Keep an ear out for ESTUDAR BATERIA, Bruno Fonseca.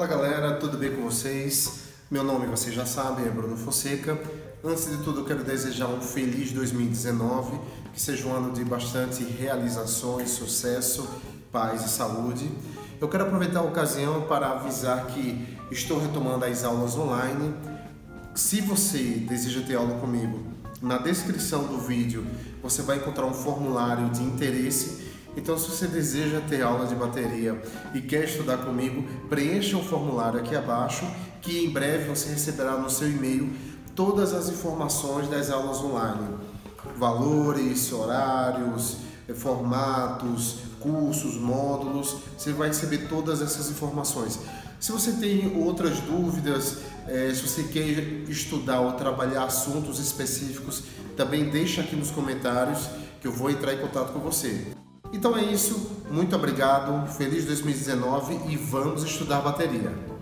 Fala galera, tudo bem com vocês? Meu nome, vocês já sabem, é Bruno Fonseca. Antes de tudo, eu quero desejar um feliz 2019, que seja um ano de bastante realizações, sucesso, paz e saúde. Eu quero aproveitar a ocasião para avisar que estou retomando as aulas online. Se você deseja ter aula comigo, na descrição do vídeo você vai encontrar um formulário de interesse. Então, se você deseja ter aula de bateria e quer estudar comigo, preencha o formulário aqui abaixo, que em breve você receberá no seu e-mail todas as informações das aulas online. Valores, horários, formatos, cursos, módulos, você vai receber todas essas informações. Se você tem outras dúvidas, se você quer estudar ou trabalhar assuntos específicos, também deixa aqui nos comentários que eu vou entrar em contato com você. Então é isso, muito obrigado, feliz 2019 e vamos estudar bateria!